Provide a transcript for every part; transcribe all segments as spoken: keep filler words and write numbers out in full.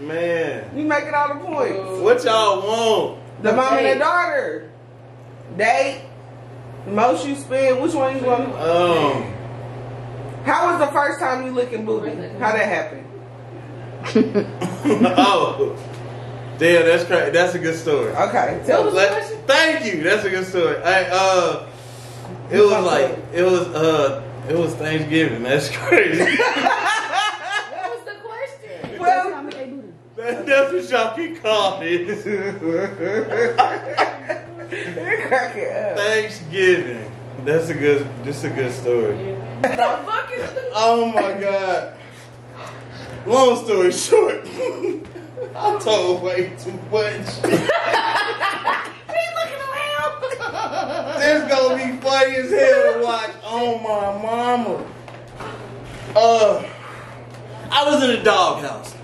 Man. You making all the points. Ooh. What y'all want? The mom and the daughter. Date. Most you spend. Which one you want? Um. How was the first time you licking booty? How that happened? Oh. Damn, that's crazy. That's a good story. Okay. Tell us. Like, thank you. That's a good story. I, uh, it was like, it was, uh, it was Thanksgiving. That's crazy. What was the question? Well, that, that's what y'all keep calling it. Thanksgiving. That's a good, that's a good story. What the fuck is this? Oh my God. Long story short. I told way too much. He's looking around. This gonna be funny as hell to watch. Oh my mama. Uh, I was in a doghouse.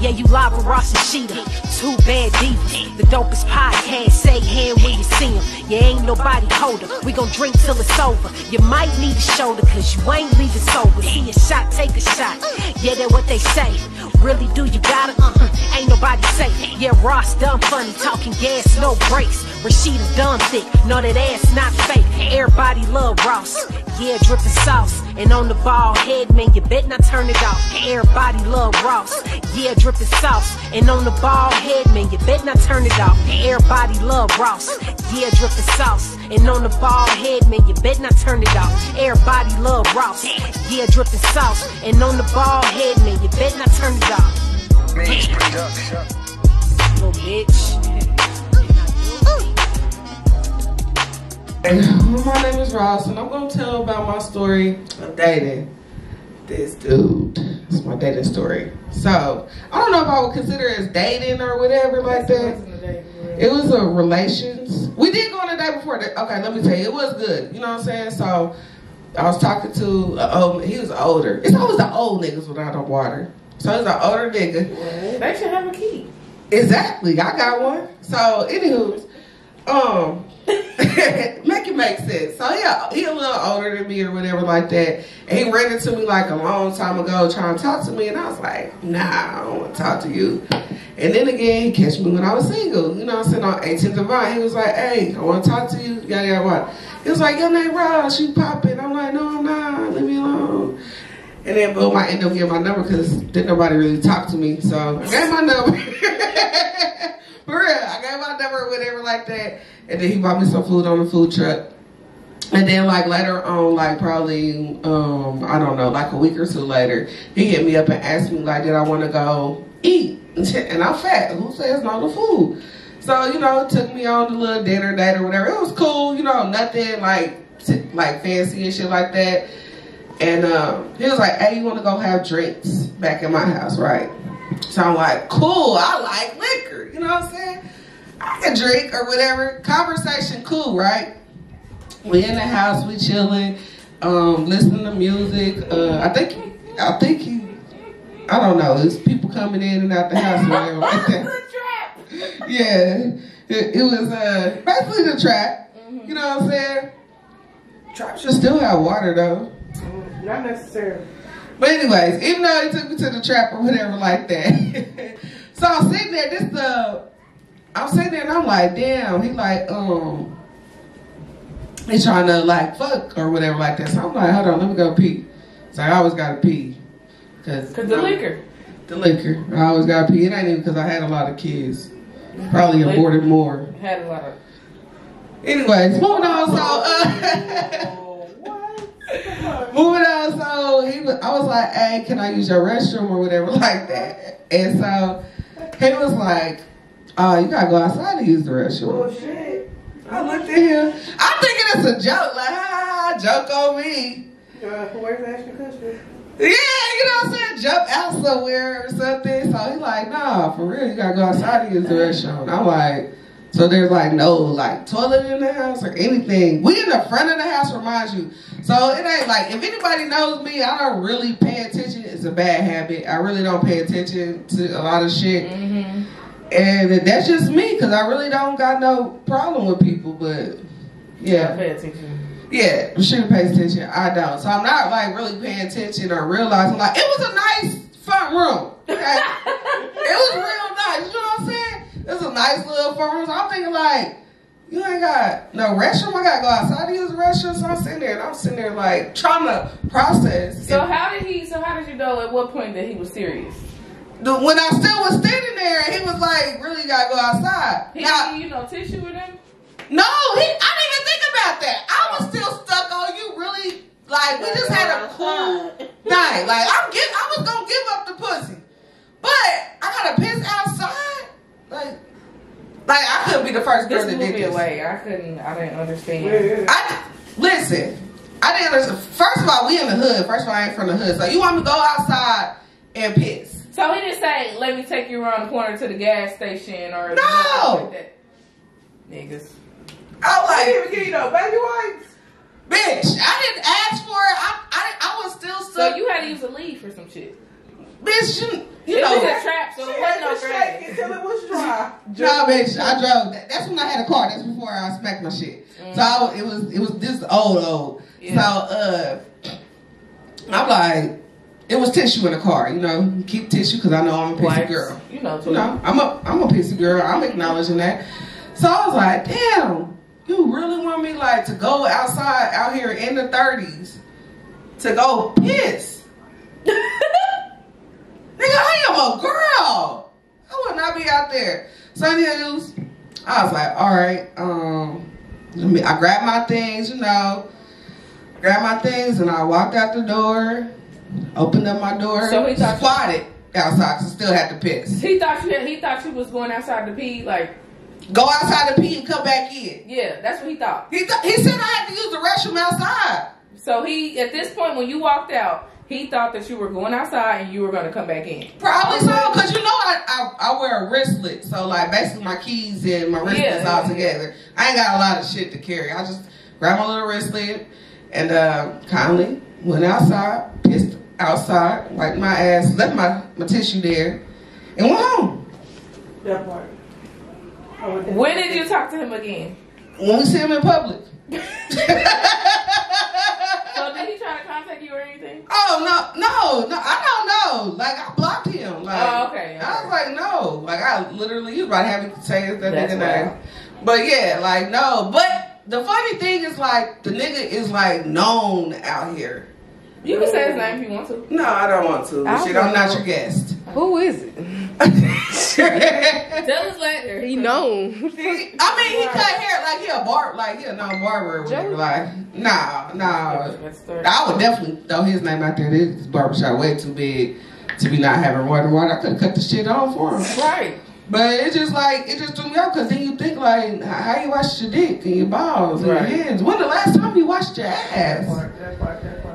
Yeah, you live with Ross and Rashida. Two bad divas, the dopest podcast, say here when you see him. You ain't nobody colder, we gon' drink till it's over. You might need a shoulder, cause you ain't leaving sober. See a shot, take a shot, yeah, that's what they say. Really do you gotta, uh-uh, ain't nobody safe. Yeah, Ross done funny, talking gas, no brakes. Rashida done thick, no that ass not fake. Everybody love Ross, yeah, drippin' sauce. And on the ball head, man, you bet not turn it off. Everybody love Ross, yeah, drippin' sauce. And on the ball head, man, you bet not turn it off. Everybody love Ross, yeah, drippin' sauce. And on the bald head, man, you bet not turn it off. Everybody love Ross, yeah, drippin' sauce. And on the bald head, man, you bet not turn it off. Little bitch. My name is Ross, and I'm gonna tell about my story of dating this dude. It's my dating story. So, I don't know if I would consider it as dating or whatever like that. It was a relations. We did go on a date before that. Okay, let me tell you. It was good. You know what I'm saying? So, I was talking to an old, he was older. It's always the old niggas without the water. So, it was an older nigga. What? They should have a key. Exactly. I got one. So, anywho, um, make it make sense. So yeah, he a little older than me or whatever like that. And he ran into me like a long time ago trying to talk to me, and I was like, nah, I don't want to talk to you. And then again, he catch me when I was single. You know what I'm saying? On eighteenth of July, he was like, hey, I want to talk to you. Yada yada yada. He was like, your name Ross, you popping. I'm like, no, I'm not. Leave me alone. And then boom, I end up getting my number because didn't nobody really talk to me. So I got my number. For real, I got my number or whatever like that. And then he bought me some food on the food truck. And then like later on, like probably, um, I don't know, like a week or two later, he hit me up and asked me like, did I want to go eat? And I'm fat. Who says no to food? So, you know, took me on the little dinner date or whatever. It was cool, you know, nothing like like fancy and shit like that. And um, he was like, hey, you want to go have drinks back in my house, right? So I'm like, cool, I like liquor, you know what I'm saying? I can drink or whatever. Conversation cool, right? We in the house, we chilling, um, listening to music. Uh, I think, he, I think he, I don't know. There's people coming in and out the house. Whatever, like that. The trap. Yeah, it, it was uh, basically the trap. Mm-hmm. You know what I'm saying? Trap should still have water though. Mm, not necessarily. But anyways, even though he took me to the trap or whatever like that, so I'm sitting there. This the uh, I'm sitting there and I'm like, damn, he like, um, he trying to like fuck or whatever like that. So I'm like, hold on, let me go pee. So I always gotta pee. Cause, Cause the liquor. The liquor. I always gotta pee. It ain't even cause I had a lot of kids. Probably aborted more. Had a lot of. Anyways, moving on, so, uh. Moving on, so he was, I was like, hey, can I use your restroom or whatever like that? And so he was like, oh, you gotta go outside to use the restroom. Oh shit! I looked at him. I'm thinking it's a joke, like ha, ah, joke on me. Uh, where's the extra country? Yeah, you know what I'm saying. Jump out somewhere or something. So he's like, nah, for real, you gotta go outside to use the restroom. And I'm like, so there's like no like toilet in the house or anything. We in the front of the house, reminds you. So it ain't like, if anybody knows me, I don't really pay attention. It's a bad habit. I really don't pay attention to a lot of shit. Mm-hmm. And that's just me, because I really don't got no problem with people, but yeah. I pay attention. Yeah, Rashida pays attention. I don't. So I'm not like really paying attention or realizing, like, it was a nice front room. Okay? It was real nice. You know what I'm saying? It was a nice little front room. So I'm thinking, like, you ain't got no restroom. I got to go outside to use the restroom. So I'm sitting there, and I'm sitting there, like, trying to process. So and, how did he, so how did you know at what point that he was serious? The, when I still was standing there, he was like, really got to go outside. He now, didn't use no tissue with him? No, he, I didn't even think about that. I was still stuck on you really, like, we just had a cool night. Like, I'm give, I was going to give up the pussy. But I got to piss outside? Like, like I couldn't be the first girl that did this. Away. I couldn't, I didn't understand. I, listen, I didn't understand. First of all, we in the hood. First of all, I ain't from the hood. So you want me to go outside and piss? So he didn't say, let me take you around the corner to the gas station or no. Like that. Niggas. I was like, I didn't even give you no baby wipes. Bitch, I didn't ask for it. I I, I was still stuck. So you had to use a lead for some shit. Bitch, you, you it know. It was a trap, so it wasn't no trap. Until it was dry. No, bitch, I drove. That, that's when I had a car. That's before I smacked my shit. Mm. So I, it was it was this old, old. Yeah. So uh, I'm like, it was tissue in the car, you know. Keep tissue because I know I'm a pissy Lights. girl. You know, too. You know, I'm a I'm a pissy girl. I'm acknowledging that. So I was like, damn, you really want me like to go outside out here in the thirties to go piss? Nigga, I am a girl. I would not be out there. Sunday news. I was like, all right. Um, I grabbed my things, you know. Grabbed my things and I walked out the door. Opened up my door, so he squatted you, outside, so still had to piss. He thought you had, he thought you was going outside to pee, like go outside to pee and come back in. Yeah, that's what he thought. He th- he said I had to use the restroom outside. So he, at this point, when you walked out, he thought that you were going outside and you were going to come back in. Probably so, because you know I, I I wear a wristlet, so like basically my keys and my wristlets yeah, all yeah, together. Yeah. I ain't got a lot of shit to carry. I just grabbed my little wristlet and uh, kindly went outside, pissed outside, wiped my ass, left my, my tissue there, and went home. That part. When did you talk to him again? When we see him in public. So did he try to contact you or anything? Oh, no, no, no, I don't know. Like, I blocked him. Like, oh, okay, okay. I was like, no. Like, I literally, he was about having potatoes that nigga now. But yeah, like, no. But the funny thing is, like, the nigga is, like, known out here. You can say his name if you want to. No, I don't want to. Shit, I'm not your guest. Who is it? Tell us later. He known. I mean, he cut hair like he a barb, like he a non barber. Like, nah, nah. I would definitely throw his name out there. This barbershop way too big to be not having water. Water, I could have cut the shit off for him. Right. But it's just like, it just threw me off because then you think like, how you wash your dick and your balls and your hands? When the last time you washed your ass? That part, that part, that part.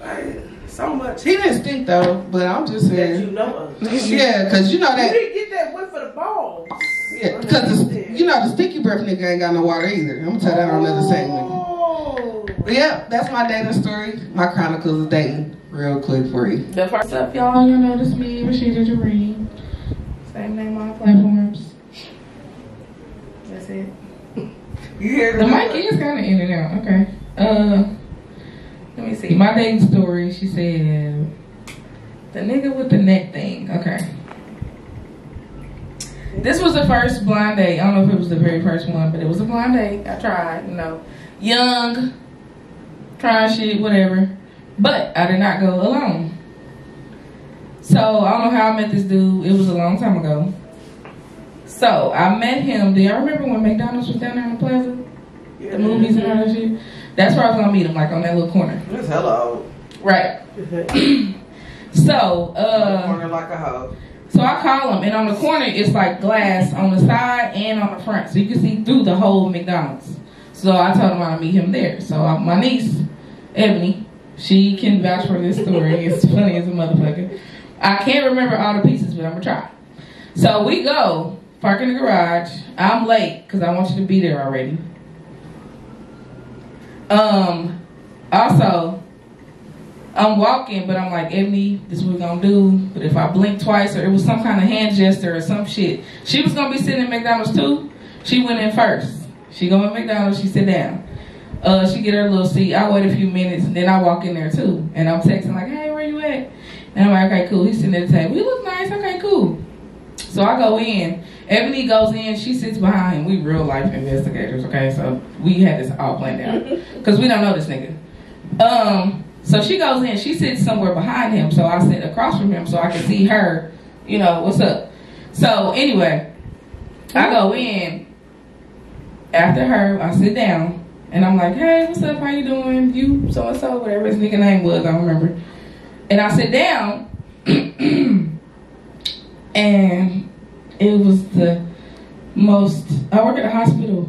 Like, so much. He didn't stink though, but I'm just saying. That you know of. Yeah, because you know that. You didn't get that whip for the balls. Yeah, because you know the stinky breath nigga ain't got no water either. I'm going to tell that on another segment. But yeah, that's my dating story. My chronicles of dating. Real quick for you. What's up, y'all? You know, this me, Rashida Jareem. Same name on platforms. That's it. You hear the mic is kind of in and out. Okay. Uh. Let me see. My dating story, she said, the nigga with the neck thing. Okay. This was the first blind date. I don't know if it was the very first one, but it was a blind date. I tried, you know. Young, trying shit, whatever. But I did not go alone. So, I don't know how I met this dude. It was a long time ago. So, I met him. Do y'all remember when McDonald's was down there on the plaza? Yeah. The movies and all that shit? That's where I was gonna meet him, like on that little corner. That's hella old. Right. so, uh. Corner like a hoe. So I call him, and on the corner it's like glass on the side and on the front, so you can see through the whole McDonald's. So I told him I'd meet him there. So I, my niece, Ebony, she can vouch for this story. It's funny as a motherfucker. I can't remember all the pieces, but I'm gonna try. So we go, park in the garage. I'm late, because I want you to be there already. Um, also, I'm walking, but I'm like, Ebony, this is what we're gonna do. But if I blink twice, or it was some kind of hand gesture or some shit. She was gonna be sitting at McDonald's too. She went in first. She go in McDonald's, she sit down. Uh, she get her little seat. I wait a few minutes, and then I walk in there too. And I'm texting like, hey, where you at? And I'm like, okay, cool. He's sitting at the table. We look nice. Okay, cool. So I go in. Ebony goes in. She sits behind him. We real life investigators, okay? So we had this all planned out because we don't know this nigga. Um. So she goes in, she sits somewhere behind him, so I sit across from him so I can see her, you know, what's up. So anyway, I go in after her, I sit down, and I'm like, hey, what's up, how you doing, you so-and-so, whatever his nigga name was, I don't remember. And I sit down, and it was the most, I work at a hospital,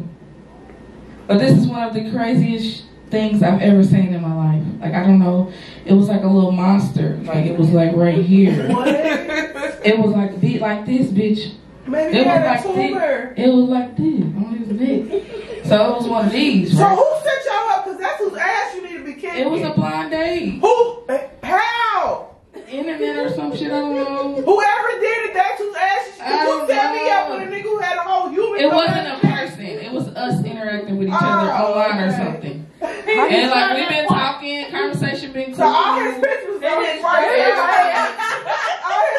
but this is one of the craziest things I've ever seen in my life. Like, I don't know, it was like a little monster. Like, it was like right here. What? It was like beat like this, bitch. Maybe it had was a like tumor. This. It was like this on his neck. So it was one of these. Right? So who set y'all up? Cause that's whose ass you need to be kicking. It was a blind date. Who? How? Internet or some shit. I don't know. Whoever did it, that's whose ass. Who set me up with a nigga who had a whole human? It wasn't a person. It was us interacting with each other oh, online okay. or something. And like we've been talking, conversation been cool. So all his pictures was right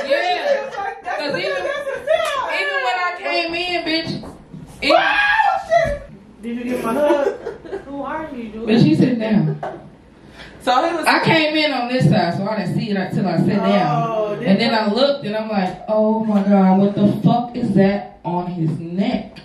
there. Yeah. Because even, even when I came in, bitch. It, oh, shit. Did you get my hug? Who are you, dude? But she sitting down. So he was. I came in on this side, so I didn't see it until I sat down. Oh, and then I looked, and I'm like, oh my God, what the fuck is that on his neck?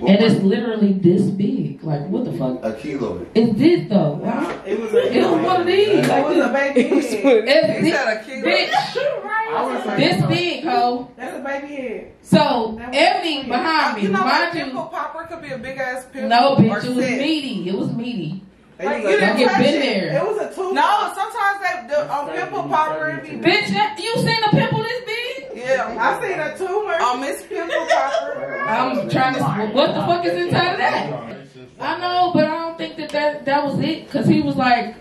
And it's literally this big. Like, what the fuck? A kilo. It did, though. Wow. It was a It was one of these. It like was this. A baby head. It's, it's not a kilo. Bitch. Right. This big, ho. That's a baby head. So, Ebony behind me. You know, mind you. Pimple popper could be a big-ass pimple. No, bitch. It was set. meaty. It was meaty. Like, like, you didn't touch been it. There. It was a two. No, sometimes that the on pimple popper. Bitch, you seen a pimple this big? Yeah, I seen a tumor on Miss Pimple Popper. I'm trying to. What the fuck is inside of that? I know, but I don't think that that, that was it. Cause he was like,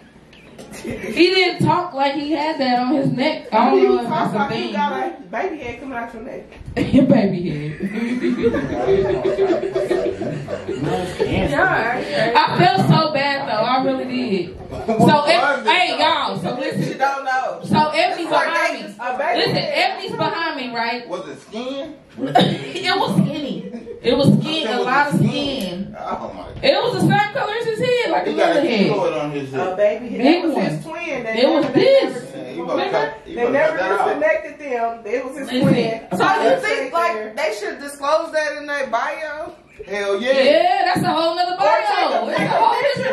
he didn't talk like he had that on his neck. I don't know if that's a thing. You got a baby head coming out your neck. Your baby head. Yeah. I felt so bad though. I really did. So if, hey y'all, so listen. You don't know. So Ebony's behind me. Listen, Ebony's behind me, right? Was it skin? It was skinny. It was skin. A lot of skin. Oh my God. It was the same color as his head, like a little head. On his head. A baby head. Big one. It was his twin. They it was this. They never disconnected them. It was his twin. So you think like they should disclose that in their bio? Hell yeah. Yeah, that's a whole nother bio. It's a whole history.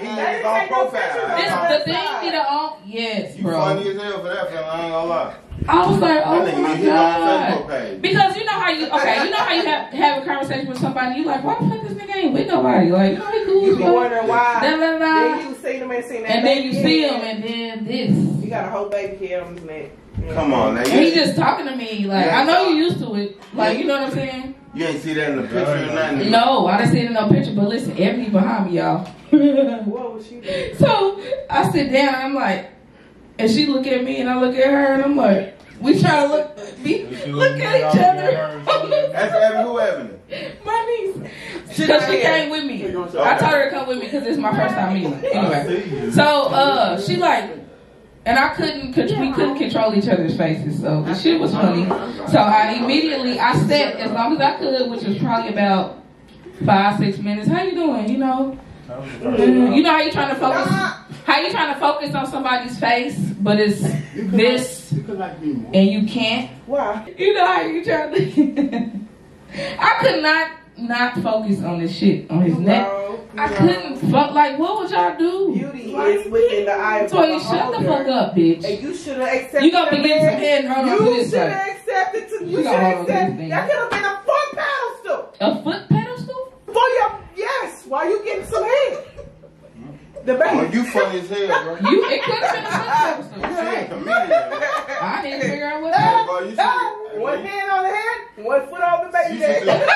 He has his own profile. This, the thing he the own. Yes, bro. You funny as hell for that, fella. I ain't gonna lie. I was like, oh my God. Because you know how you, okay, you know how you have, have a conversation with somebody, you like, why the fuck this nigga ain't with nobody? Like, you know, he cool. You wonder why. Da, da, da. Then you see him and see that. And then you see him and then this. You got a whole baby head on his neck. Come on, man. And he just talking to me, like, I know you used to it. Like, you know what I'm saying? You ain't see that in the picture or nothing? No, I didn't see it in no picture, but listen, Ebony behind me, y'all. What was she doing? So, I sit down and I'm like, and she look at me and I look at her and I'm like, we try to look, be, look at each other. That's Ebony, who Ebony? My niece. Because she came with me. I told her to come with me because it's my first time meeting. Anyway. So, uh, she like, and I couldn't, we couldn't control each other's faces. So, the shit was funny. So, I immediately, I sat as long as I could, which was probably about five, six minutes. How you doing, you know? You know how you trying to focus? How you trying to focus on somebody's face, but it's this, and you can't? Why? You know how you trying to... I could not not focus on this shit on his neck. I couldn't fuck, like, what would y'all do? Beauty is within the eye of the beholder. So you shut the fuck up, bitch. And you should have accepted. You gonna be getting some head and hold on to this. You should have accepted. You should have accepted. That could have been a foot pedestal. A foot pedestal? For your... Yes. Why you getting some head? The baby. Oh, you funny as hell, bro. You, it could have been a foot pedestal. I didn't figure out what that was. One hand on the head? One foot on the baby. Okay.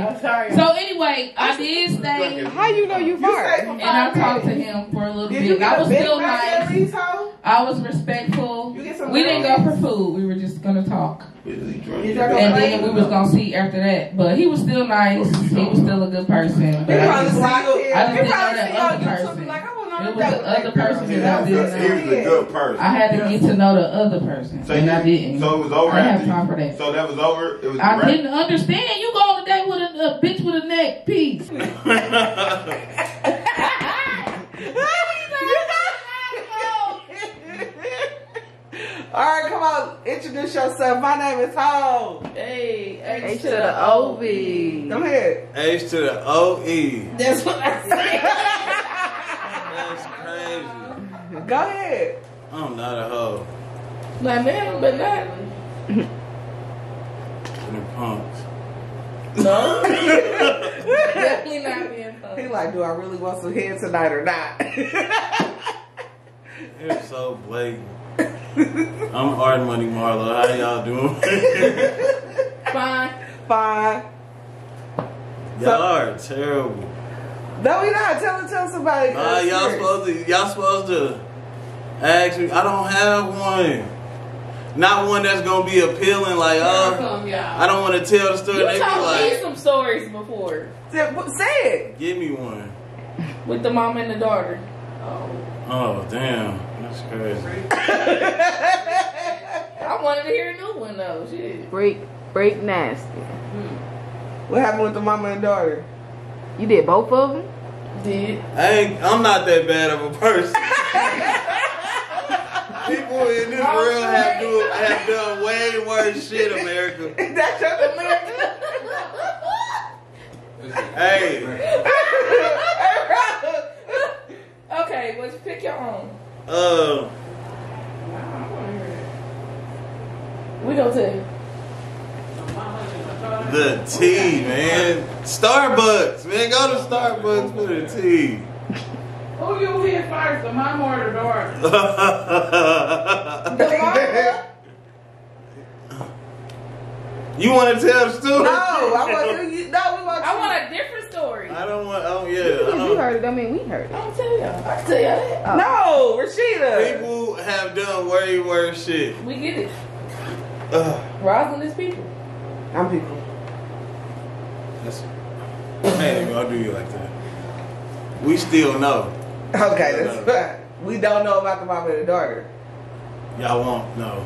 I'm sorry. So anyway, I did stay. How you know you fart? And I talked to him for a little did bit. I was still nice. I was respectful. We didn't go for food. We were just gonna talk. And then we was gonna see after that. But he was still nice. He was still a good person. But I just, I just didn't know that other person. It was the other person that I didn't know. He was a good person. I had to get to know the other person, so and I didn't. So it was over. I didn't have time for that. So that was over. It was. I right. didn't understand. You go on a date with a, a bitch with a neck piece. You got all right, come on, introduce yourself. My name is Ho. Hey, H, H to, to the O V. Come here. H to the O E. That's what I said. Go ahead. I'm not a hoe. Like man, but not. Them punks. No. Definitely not being punks. He like, do I really want some head tonight or not? You're so blatant. I'm Hard Money Marlo. How y'all doing? Fine. Fine. Y'all so are terrible. No, we not. Tell, tell somebody. Uh, y'all supposed to. Y'all supposed to. Actually, I don't have one. Not one that's gonna be appealing. Like, oh, uh, I don't want to tell the story. You they told like, me some stories before. Say it. Give me one. With the mom and the daughter. Oh. Oh damn, that's crazy. I wanted to hear a new one though. Shit. Break, break, nasty. Hmm. What happened with the mama and daughter? You did both of them. Did. I ain't, I'm not that bad of a person. People in this oh, world have, do, have done way worse shit, America. That's your America. Hey. Okay, let's pick your own. Uh. We gonna tell you. The tea, man. Starbucks, man. Go to Starbucks for the tea. Who you hit first, the mom or the daughter? The mom? You want to tell the story? No, I want to. No, we want. I want a different story. I don't want. Oh yeah. Because you don't. Heard it, I mean we heard it. I don't tell y'all. I tell y'all. Oh. No, Rashida. People have done way worse shit. We get it. Uh, Rosalind is people. I'm people. That's. Man, I'll do you like that. We still know. Okay, that's right. We don't know about the mom and the daughter. Y'all won't know.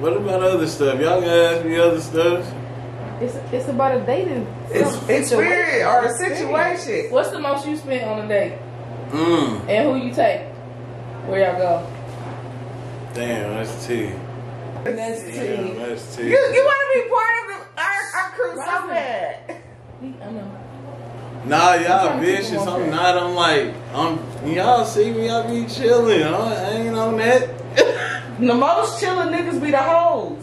What about other stuff? Y'all can ask me other stuff. It's it's about a dating. It's experience or a situation. What's the most you spent on a date? Mm. And who you take? Where y'all go? Damn, that's tea. That's tea. Damn, that's tea. You you want to be part of the, our our crew right. So bad. I know. Nah, y'all vicious. I'm not. I'm like, I'm. Y'all see me? I be chilling. I ain't on that. The most chilling niggas be the hoes.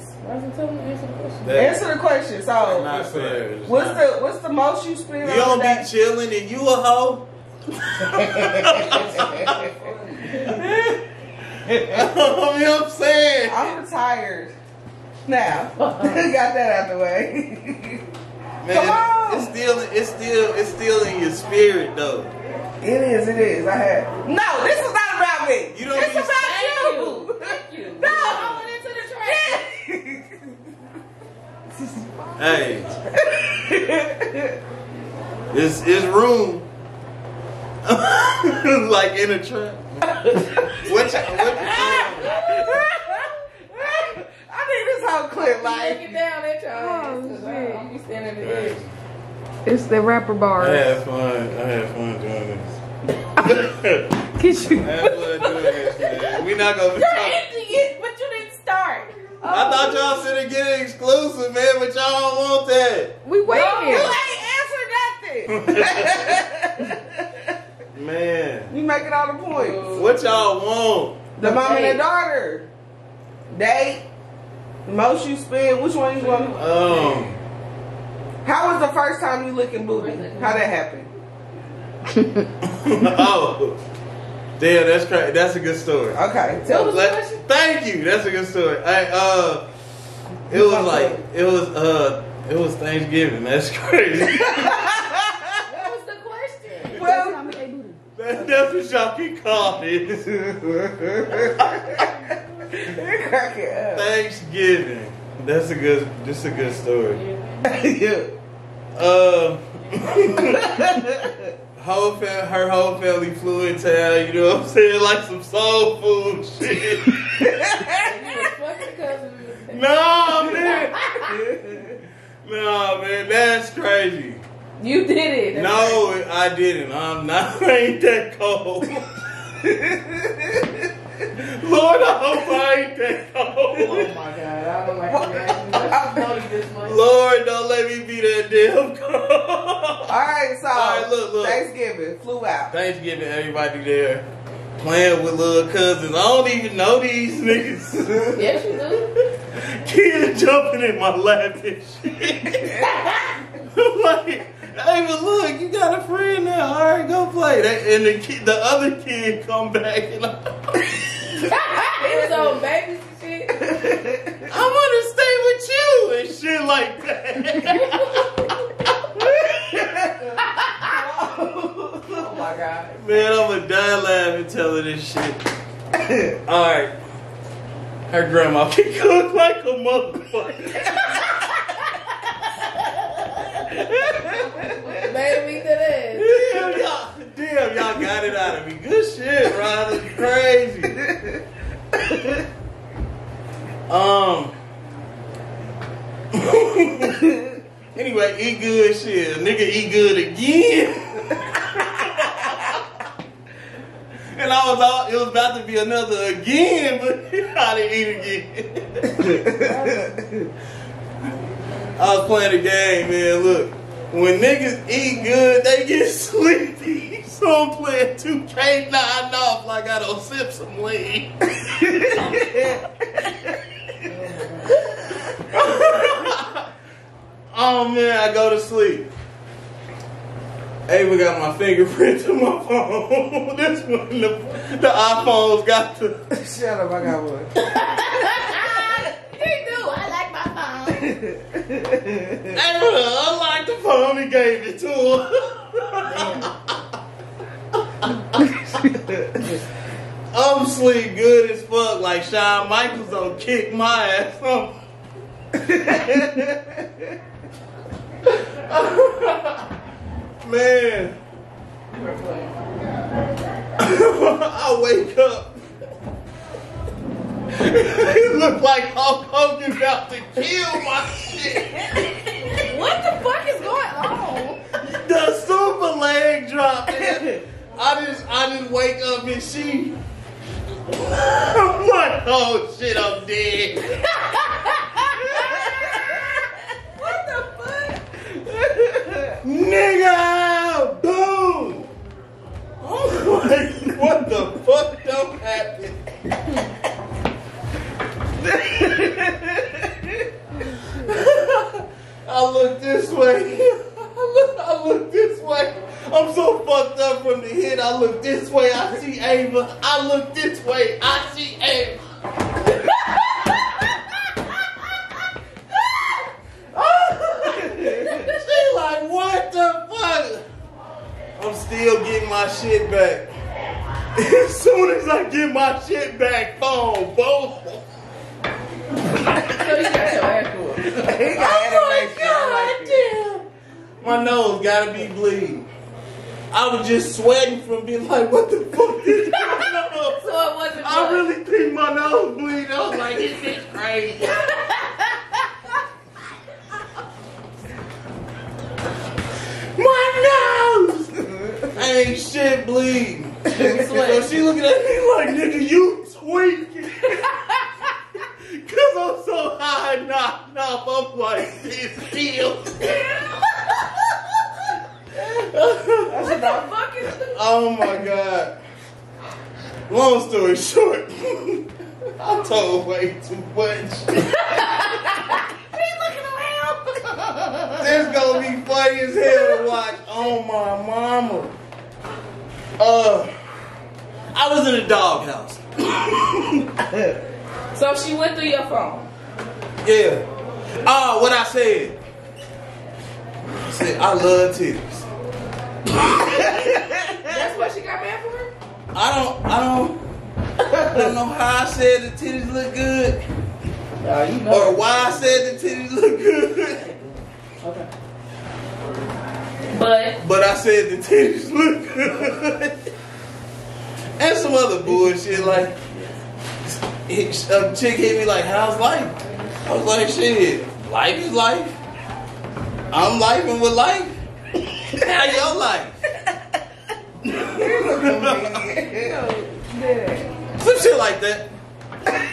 Answer the question. So, not fair. What's the what's the most you spend? You don't be chilling and you a hoe. You know what I'm saying? I'm retired now. Got that out the way. Man, come on. It's still, it's still, it's still in your spirit, though. It is, it is. I have. No, this is not about me. You don't. It's about thank you. you. Thank you. No, I went into the train. Hey, it's it's room, like in a trap. What? What? This whole clip, like it down at y'all. Oh, I'm just standing at the edge. It's the rapper bar. I had fun. I had fun doing this. Get you. I had fun doing this, man. We not gonna. You're ending it, but you didn't start. Oh. I thought y'all should have get it exclusive, man, but y'all don't want that. We waiting. No, you ain't answer nothing. Man, you making all the points. What y'all want? The, the mom date. And the daughter. Date. Most you spend, which one you want? Um, how was the first time you looking booty? How that happened? Oh, Damn, that's crazy. That's a good story. Okay, tell us. Like, thank you. That's a good story. I, uh, it was like it was uh it was Thanksgiving. That's crazy. What was the question? Well, that, that's what y'all can call it. Thanksgiving. That's a good. That's a good story. Yeah. Um. Whole fam- her whole family flew in town. You know what I'm saying? Like some soul food shit. No man. No man. That's crazy. You did it. No, I didn't. I'm not. I ain't that cold. Lord, I hope I ain't that cold. Oh my God, I don't like that. Lord, don't let me be that damn cold. All right, so All right, look, look. Thanksgiving flew out. Thanksgiving, everybody there playing with little cousins. I don't even know these niggas. Yes, you do. Kids jumping in my lap and shit. Like, hey, but look, you got a friend now. All right, go play. They, and the kid, the other kid, come back and. I, it was on babies and shit. I want to stay with you and shit like that. Oh my God. Man, I'm going to die laughing telling this shit. Alright. Her grandma can cook like a motherfucker. Baby, eat that ass. Damn, y'all. Damn, y'all got it out of me. Good shit, Rod. It's crazy. Um. Anyway, eat good shit. A nigga eat good again. And I was all, it was about to be another again, but I didn't eat again. I was playing a game, man. Look, when niggas eat good, they get sleepy. So I'm playing two K nine off like I don't sip some lean. Oh man, I go to sleep. Ava got my fingerprints on my phone. This one, the, the iPhones got the. Shut up, I got one. You do, I like my phone. Ava unlocked the phone and gave it to her. I'm sleep good as fuck, like Shawn Michaels don't kick my ass off. Man, I wake up. It looked like Hulk Hogan about to kill my shit. What the fuck is going on? The super leg drop. I just, I just wake up and she, I'm like, oh shit, I'm dead. What the fuck? Nigga, boom. I'm like, what the fuck don't happen? I look this way. I look, I look this way. I'm so fucked up from the hit. I look this way, I see Ava. I look this way, I see Ava. She like, what the fuck? I'm still getting my shit back. As soon as I get my shit back, phone, both. So you got your ass cool. Oh my God, damn. My nose gotta be bleeding. I was just sweating from being like, what the fuck is going on? So it wasn't I blood. Really think my nose bleed. I was like, this is crazy. My nose! I ain't shit bleeding. So she looking at me like, nigga, you tweaking. Because I'm so high knocked up. I'm like, it's still. What the fuck is this? Oh my God. Long story short, I told way too much. She's looking around. This gonna be funny as hell to watch. Oh my mama. Uh, I I was in a doghouse. So she went through your phone? Yeah. Oh, what I said. I said, I love titties. That's what she got mad for? I don't, I don't, I don't know how I said the titties look good. No, you know or why I said the titties look good. Okay. But But I said the titties look good. And some other bullshit like a chick hit me like, how's life? I was like, shit, life is life. I'm lifing with life. How your life? Some shit like that.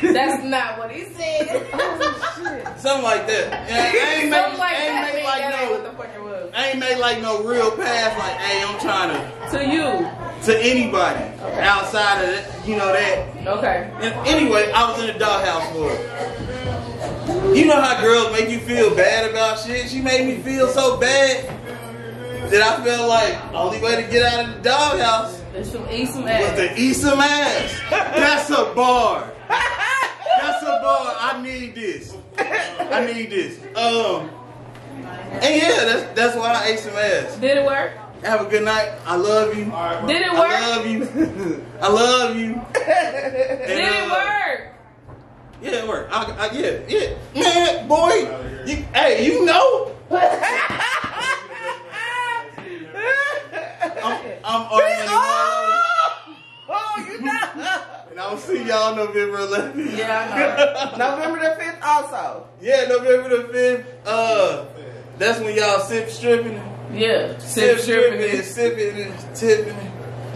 That's not what he said. Oh, shit. Something like that. Yeah, I ain't made like, I ain't made like no. What the fuck it was. I ain't made like no real pass. Like, hey, I'm trying to. To you. To anybody okay. Outside of that, you know that. Okay. And anyway, I was in a doghouse for it. You know how girls make you feel bad about shit. She made me feel so bad that I felt like only way to get out of the doghouse is to eat some ass. Was to eat some ass. That's a bar. That's a bar. I need this. I need this. Um, and yeah, that's that's why I ate some ass. Did it work? Have a good night. I love you. Right, did it work? I love you. I love you. And, did it uh, work? Yeah, it worked. I, I, yeah, yeah. Man, boy, you, hey, you know. I'm, I'm already. Oh, oh, you know. And I'll see y'all November eleventh. Yeah, I know. November the fifth also. Yeah, November the fifth. Uh, that's when y'all sip stripping. Yeah. Sip, sip stripping and sipping and tipping.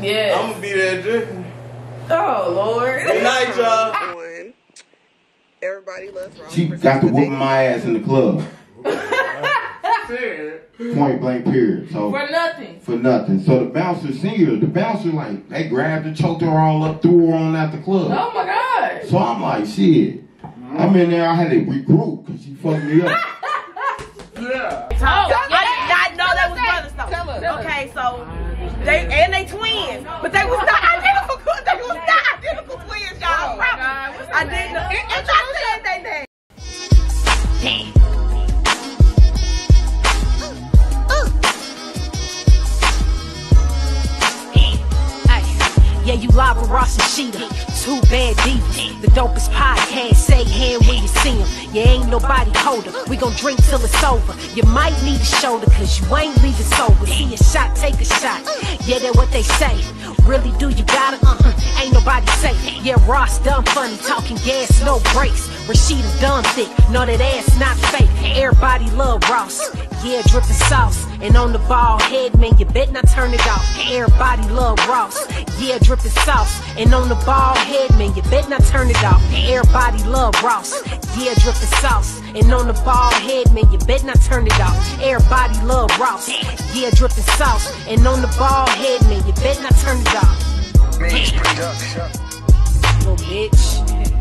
Yeah. I'm going to be there dripping. Oh, Lord. Good night, y'all. Everybody loves Ross. She got to whoop my ass in the club. Point blank period. So for nothing. For nothing. So the bouncer seen her. The bouncer like they grabbed her, choked her all up, threw her on out the club. Oh my god. So I'm like, shit. Mm-hmm. I'm in there. I had to regroup because she fucked me up. Yeah. So, yeah. I did not know that was brothers though. Tell us. Okay, so they and they twins, but they was not identical. They was not identical twins, y'all. Oh, I didn't. And I said they name. Damn. Yeah, you live with Ross and Sheeta, two bad divas. The dopest podcast, say hand when you see him. Yeah, ain't nobody colder. We gon' drink till it's over. You might need a shoulder, cause you ain't leaving sober. See a shot, take a shot. Yeah, that what they say. Really do you gotta, uh-huh, ain't nobody safe. Yeah, Ross done funny, talking gas, no brakes. Rashida done thick, no that ass not fake. Everybody love Ross. Yeah, drippin' sauce. And on the ball head, man, you bet not turn it off. Everybody love Ross. Yeah, drippin' sauce. And on the ball head, man, you bet not turn it off. Everybody love Ross. Yeah, drippin' sauce. And on the ball head, man, you bet not turn it off. Everybody love Ross. Yeah, drippin' sauce. And on the ball head, man, you bet not turn it off. Little bitch.